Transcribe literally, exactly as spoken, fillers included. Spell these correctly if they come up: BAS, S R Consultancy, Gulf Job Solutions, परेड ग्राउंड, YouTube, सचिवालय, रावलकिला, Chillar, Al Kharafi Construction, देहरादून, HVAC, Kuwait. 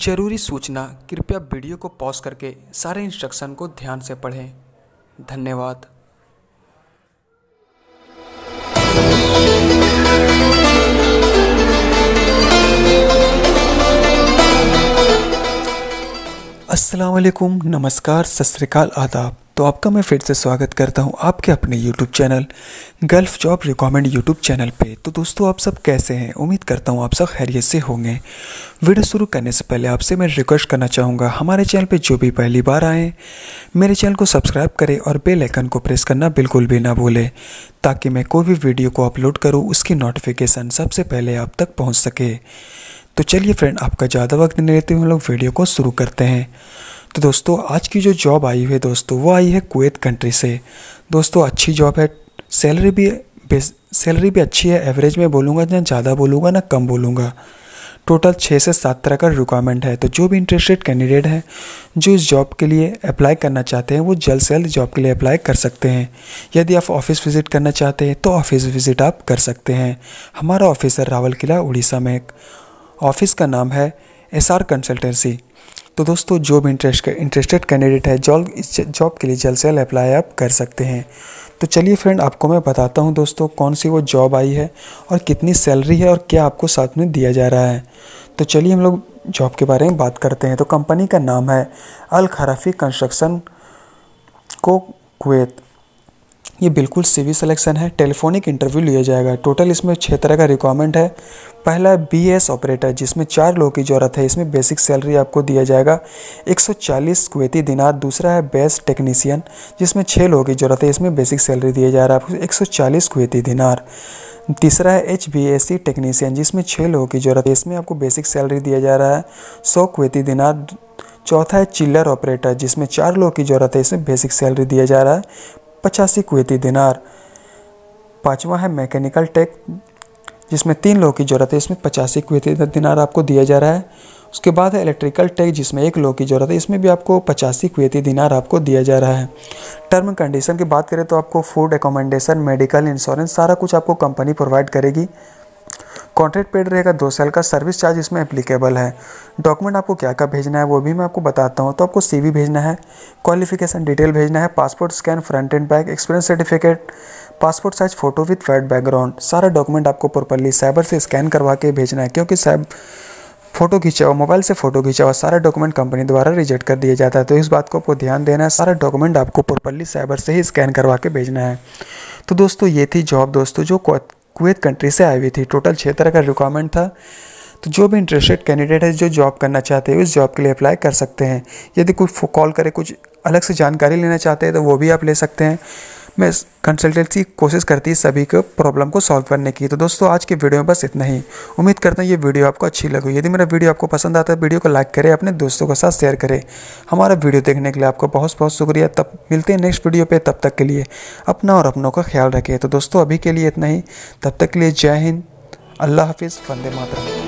जरूरी सूचना, कृपया वीडियो को पॉज करके सारे इंस्ट्रक्शन को ध्यान से पढ़ें। धन्यवाद। अस्सलाम वालेकुम, नमस्कार, सत श्री अकाल, आदाब। तो आपका मैं फिर से स्वागत करता हूं आपके अपने YouTube channel gulf job recommend YouTube channel पे। तो दोस्तों, आप सब कैसे हैं? उम्मीद करता हूं आप सब खैरियत से होंगे। वीडियो शुरू करने से पहले आपसे मैं रिक्वेस्ट करना चाहूँगा, हमारे चैनल पे जो भी पहली बार आएँ मेरे चैनल को सब्सक्राइब करें और बेल आइकन को प्रेस करना बिल्कुल भी ना भूलें, ताकि मैं कोई भी वीडियो को अपलोड करूँ उसकी नोटिफिकेशन सबसे पहले आप तक पहुँच सके। तो चलिए फ्रेंड, आपका ज़्यादा वक्त नहीं लेते हुए हम लोग वीडियो को शुरू करते हैं। तो दोस्तों, आज की जो जॉब आई है दोस्तों, वो आई है कुवैत कंट्री से। दोस्तों अच्छी जॉब है, सैलरी भी सैलरी भी अच्छी है। एवरेज में बोलूँगा, ना ज़्यादा बोलूँगा ना कम बोलूँगा। टोटल छः से सात तरह का रिक्वायरमेंट है। तो जो भी इंटरेस्टेड कैंडिडेट हैं जो इस जॉब के लिए अप्लाई करना चाहते हैं, वो जल्द से जल्द जॉब के लिए अप्लाई कर सकते हैं। यदि आप ऑफिस विज़िट करना चाहते हैं तो ऑफिस विज़िट आप कर सकते हैं। हमारा ऑफिस है रावलकिला, उड़ीसा में। ऑफिस का नाम है एस आर कंसल्टेंसी। तो दोस्तों, जो भी इंटरेस्ट इंटरेस्टेड कैंडिडेट है जॉब जॉब के लिए जल्द से जल्द अप्लाई आप कर सकते हैं। तो चलिए फ्रेंड, आपको मैं बताता हूं दोस्तों कौन सी वो जॉब आई है और कितनी सैलरी है और क्या आपको साथ में दिया जा रहा है। तो चलिए हम लोग जॉब के बारे में बात करते हैं। तो कंपनी का नाम है अल खराफी कंस्ट्रक्शन को कुवैत। ये बिल्कुल सीवी सिलेक्शन है, टेलीफोनिक इंटरव्यू लिया जाएगा। टोटल इसमें छः तरह का रिक्वायरमेंट है। पहला है बीएस ऑपरेटर, जिसमें चार लोगों की ज़रूरत है। इसमें बेसिक सैलरी आपको दिया जाएगा एक सौ चालीस कुवैती दिनार। दूसरा है बेस टेक्नीशियन, जिसमें छः लोगों की ज़रूरत है। इसमें बेसिक सैलरी दिया जा रहा है आपको एक सौ चालीस कुवैती दिनार। तीसरा है H B S C technician, जिसमें छः लोगों की ज़रूरत है। इसमें आपको बेसिक सैलरी दिया जा रहा है सौ कुवैती दिनार। चौथा है चिल्लर ऑपरेटर, जिसमें चार लोगों की ज़रूरत है। इसमें बेसिक सैलरी दिया जा रहा है पचासी कुवैती दिनार। पाँचवा है मैकेनिकल टेक, जिसमें तीन लोगों की ज़रूरत है। इसमें पचासी कुवैती दिनार आपको दिया जा रहा है। उसके बाद है इलेक्ट्रिकल टेक, जिसमें एक लोगों की ज़रूरत है। इसमें भी आपको पचासी कुवैती दिनार आपको दिया जा रहा है। टर्म कंडीशन की बात करें तो आपको फूड, एकोमोडेशन, मेडिकल, इंश्योरेंस सारा कुछ आपको कंपनी प्रोवाइड करेगी। कॉन्ट्रैक्ट पेड रहेगा दो साल का। सर्विस चार्ज इसमें एप्लीकेबल है। डॉक्यूमेंट आपको क्या क्या भेजना है वो भी मैं आपको बताता हूँ। तो आपको सीवी भेजना है, क्वालिफिकेशन डिटेल भेजना है, passport scan, front and back, experience certificate, passport size photo with white background. सारा डॉक्यूमेंट आपको प्रॉपरली साइबर से स्कैन करवा के भेजना है, क्योंकि साइब फ़ोटो खींचा हुआ, मोबाइल से फ़ोटो खींचा हुआ सारा डॉक्यूमेंट कंपनी द्वारा रिजेक्ट कर दिया जाता है। तो इस बात को आपको ध्यान देना है। सारा डॉक्यूमेंट आपको प्रॉपरली साइबर से ही स्कैन करवा के भेजना है। तो दोस्तों, ये थी जॉब दोस्तों जो कुवैत कंट्री से आई हुई थी। टोटल छः तरह का रिक्वायरमेंट था। तो जो भी इंटरेस्टेड कैंडिडेट है जो जॉब करना चाहते हैं उस जॉब के लिए अप्लाई कर सकते हैं। यदि कुछ कॉल करें, कुछ अलग से जानकारी लेना चाहते हैं तो वो भी आप ले सकते हैं। मैं कंसल्टेंसी कोशिश करती है सभी के प्रॉब्लम को सॉल्व करने की। तो दोस्तों, आज के वीडियो में बस इतना ही। उम्मीद करता हूँ ये वीडियो आपको अच्छी लगी। यदि मेरा वीडियो आपको पसंद आता है, वीडियो को लाइक करें, अपने दोस्तों के साथ शेयर करें। हमारा वीडियो देखने के लिए आपको बहुत बहुत शुक्रिया। तब मिलते हैं नेक्स्ट वीडियो पे। तब तक के लिए अपना और अपनों का ख्याल रखें। तो दोस्तों, अभी के लिए इतना ही। तब तक के लिए जय हिंद, अल्लाह हाफिज़, वंदे मातरम।